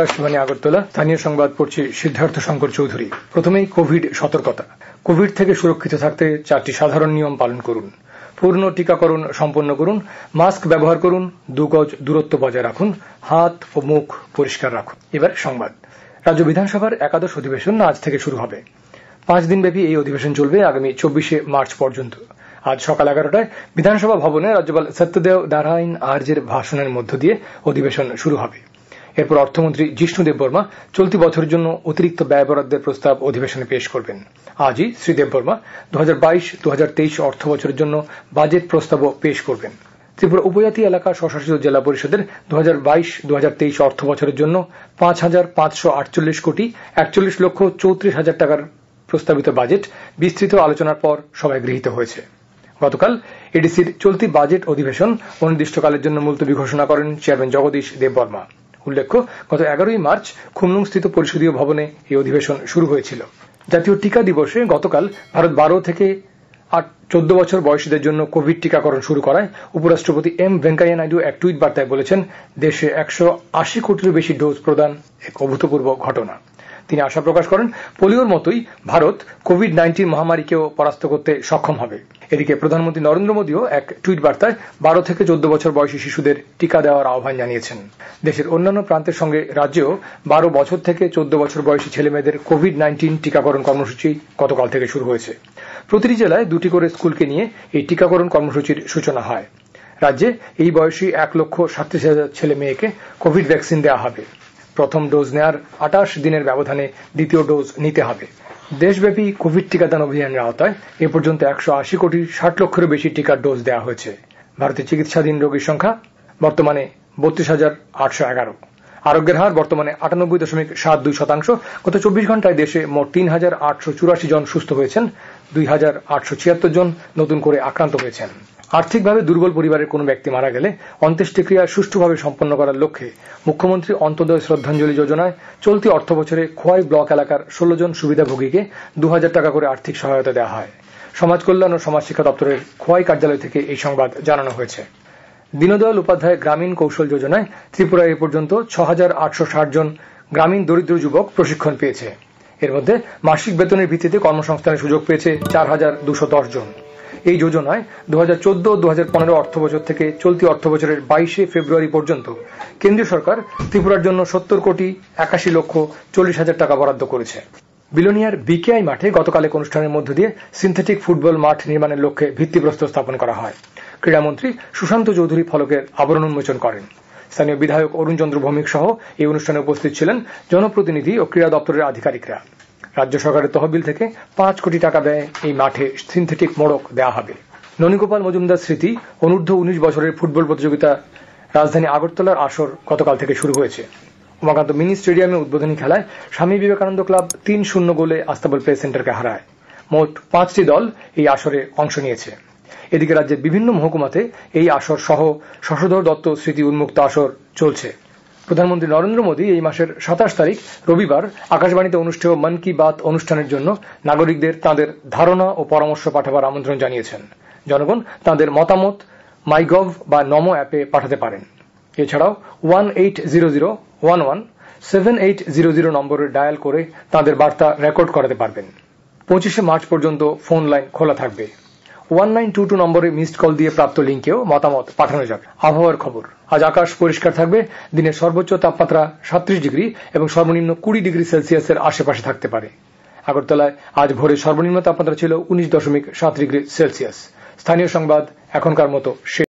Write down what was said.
आकाशवाणी আগরতলা স্থানীয় সংবাদ পড়ছি সিদ্ধার্থ শঙ্কর চৌধুরী। প্রথমেই কোভিড সতর্কতা। কোভিড থেকে সুরক্ষিত থাকতে চারটি সাধারণ নিয়ম পালন করুন। পূর্ণ টিকাকরণ সম্পন্ন করুন, মাস্ক ব্যবহার করুন, 2 গজ দূরত্ব বজায় রাখুন, হাত ও মুখ পরিষ্কার রাখুন। এবার সংবাদ। রাজ্য বিধানসভার একাদশ অধিবেশন আজ থেকে শুরু হবে। 5 দিনব্যাপী এই অধিবেশন চলবে আগামী 24শে মার্চ পর্যন্ত। আজ সকাল 11টায় বিধানসভা ভবনে রাজ্যপাল সত্যদেব নারায়ণ আর্জের ভাষণের মধ্য দিয়ে অধিবেশন শুরু হবে। এরপর অর্থমন্ত্রী জিষ্ণুদেব বর্মা চলতি বছরের জন্য অতিরিক্ত ব্যয় বরাদ্দের প্রস্তাব অধিবেশনে পেশ করবেন। আজই শ্রী দেববর্মা 2022-2023 অর্থ বছরের জন্য বাজেট প্রস্তাবও পেশ করবেন। ত্রিপুরা উপজাতি এলাকা স্বশাসিত জেলা পরিষদের 2022-2023 অর্থ বছরের জন্য 5,548 কোটি 41,34,000 টাকার প্রস্তাবিত বাজেট বিস্তৃত আলোচনার পর সভায় গৃহীত হয়েছে। গতকাল এডিসির চলতি বাজেট অধিবেশন অনির্দিষ্টকালের জন্য মুলতবি ঘোষণা করেন চেয়ারম্যান জগদীশ দেববর্মা। উল্লেখ্য, গত 11ই মার্চ খুমলুংস্থিত পরিষদীয় ভবনে এই অধিবেশন শুরু হয়েছিল। জাতীয় টিকা দিবসে গতকাল ভারত 12 থেকে 14 বছর বয়সীদের জন্য কোভিড টিকাকরণ শুরু করায় উপরাষ্ট্রপতি এম ভেঙ্কৈয়া নায়ডু এক টুইট বার্তায় বলেছেন, দেশে 180 কোটিরও বেশি ডোজ প্রদান এক অভূতপূর্ব ঘটনা। তিনি আশা প্রকাশ করেন, পোলিওর মতোই ভারত কোভিড-19 মহামারীকেও পরাস্ত করতে সক্ষম হবে। এদিকে প্রধানমন্ত্রী নরেন্দ্র মোদিও এক টুইট বার্তায় 12 থেকে 14 বছর বয়সী শিশুদের টিকা দেওয়ার আহ্বান জানিয়েছেন। দেশের অন্যান্য প্রান্তের সঙ্গে রাজ্যেও 12 বছর থেকে 14 বছর বয়সী ছেলেমেয়েদের কোভিড-19 টিকাকরণ কর্মসূচি গতকাল থেকে শুরু হয়েছে। প্রতিটি জেলায় 2টি করে স্কুলকে নিয়ে এই টিকাকরণ কর্মসূচির সূচনা হয়। রাজ্যে এই বয়সী 1,37,000 ছেলে মেয়েকে কোভিড ভ্যাকসিন দেওয়া হবে। প্রথম ডোজ নেওয়ার 28 দিনের ব্যবধানে দ্বিতীয় ডোজ নিতে হবে। দেশব্যাপী কোভিড টিকাদান অভিযানের আওতায় এ পর্যন্ত 180 কোটি 60 লক্ষেরও বেশি টিকার ডোজ দেওয়া হয়েছে। ভারতে চিকিৎসাধীন রোগীর সংখ্যা বর্তমানে 32,811। আরোগ্যের হার বর্তমানে 98.72%। গত 24 ঘন্টায় দেশে মোট 3,884 জন সুস্থ হয়েছেন, 2,876 জন নতুন করে আক্রান্ত হয়েছেন। আর্থিকভাবে দুর্বল পরিবারের কোনো ব্যক্তি মারা গেলে অন্ত্যেষ্টিক্রিয়া সুষ্ঠুভাবে সম্পন্ন করার লক্ষ্যে মুখ্যমন্ত্রী অন্তোদয় শ্রদ্ধাঞ্জলি যোজনায় চলতি অর্থ বছরে খোয়াই ব্লক এলাকার 16 জন সুবিধাভোগীকে 2,000 টাকা করে আর্থিক সহায়তা দেওয়া হয়। সমাজ কল্যাণ ও সমাজ শিক্ষা দপ্তরের খোয়াই কার্যালয় থেকে এই সংবাদ জানানো হয়েছে। দীনদয়াল উপাধ্যায় গ্রামীণ কৌশল যোজনায় ত্রিপুরায় এ পর্যন্ত 6,860 জন গ্রামীণ দরিদ্র যুবক প্রশিক্ষণ পেয়েছে। এর মধ্যে মাসিক বেতনের ভিত্তিতে কর্মসংস্থানের সুযোগ পেয়েছে 4,210 জন। এই যোজনায় 2014-2015 অর্থবছর থেকে চলতি অর্থবছরের 22 ফেব্রুয়ারি পর্যন্ত কেন্দ্রীয় সরকার ত্রিপুরার জন্য 70,88,40,000 টাকা বরাদ্দ করেছে। বিলোনিয়ার বিকেআই মাঠে গতকাল এক অনুষ্ঠানের মধ্য দিয়ে সিনথেটিক ফুটবল মাঠ নির্মাণের লক্ষ্যে ভিত্তিপ্রস্তর স্থাপন করা হয়। ক্রীড়ামন্ত্রী সুশান্ত চৌধুরী ফলকের আবরণ উন্মোচন করেন। স্থানীয় বিধায়ক অরুণচন্দ্র ভৌমিক সহ এই অনুষ্ঠানে উপস্থিত ছিলেন জনপ্রতিনিধি ও ক্রীড়া দপ্তরের আধিকারিকরা। রাজ্য সরকারের তহবিল থেকে 5 কোটি টাকা ব্যয়ে এই মাঠে সিনথেটিক মোড়ক দেওয়া হবে। ননীগোপাল মজুমদার স্মৃতি অনূর্ধ্ব 19 বছরের ফুটবল প্রতিযোগিতা রাজধানী আগরতলার আসর গতকাল থেকে শুরু হয়েছে। উমাকান্ত মিনি স্টেডিয়ামে উদ্বোধনী খেলায় স্বামী বিবেকানন্দ ক্লাব 3-0 গোলে আস্তাবল প্লে সেন্টারকে হারায়। মোট 5টি দল এই আসরে অংশ নিয়েছে। এদিকে রাজ্যের বিভিন্ন মহকুমাতে এই আসর সহ শশধর দত্ত স্মৃতি উন্মুক্ত আসর চলছে। প্রধানমন্ত্রী নরেন্দ্র মোদী এই মাসের 27 তারিখ রবিবার আকাশবাণীতে অনুষ্ঠেয় মন কি বাত অনুষ্ঠানের জন্য নাগরিকদের তাঁদের ধারণা ও পরামর্শ পাঠাবার আমন্ত্রণ জানিয়েছেন। জনগণ তাঁদের মতামত মাইগভ বা নমো অ্যাপে পাঠাতে পারেন। এছাড়াও 1800117800 নম্বরে ডায়াল করে তাঁদের বার্তা রেকর্ড করাতে পারবেন। 25শে মার্চ পর্যন্ত ফোন লাইন খোলা থাকবে। 1922 নম্বরে মিসড কল দিয়ে প্রাপ্ত লিঙ্কেও মতামত পাঠানো যাবে। আবহাওয়ার খবর। আজ আকাশ পরিষ্কার থাকবে। দিনের সর্বোচ্চ তাপমাত্রা 37 ডিগ্রি এবং সর্বনিম্ন 20 ডিগ্রি সেলসিয়াসের আশেপাশে থাকতে পারে। আগরতলায় আজ ভোরে সর্বনিম্ন তাপমাত্রা ছিল 19.7 ডিগ্রি সেলসিয়াস। স্থানীয় সংবাদ এখনকার মতো শেষ।